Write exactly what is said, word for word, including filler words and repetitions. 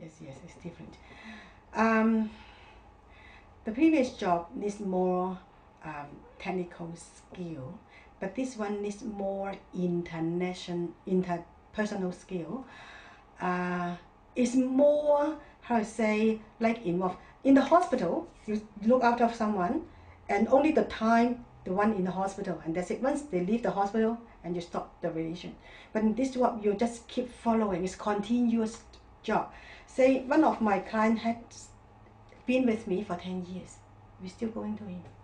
yes, yes, it's different. Um, the previous job needs more um, technical skill, but this one needs more international, interpersonal skill. Uh, it's more, how to say, like involved. In the hospital, you look after someone, and only the time the one in the hospital, and that's it. Once they leave the hospital, and you stop the relation. But in this job, you just keep following. It's continuous job. Say, one of my clients had been with me for ten years. We're still going to him.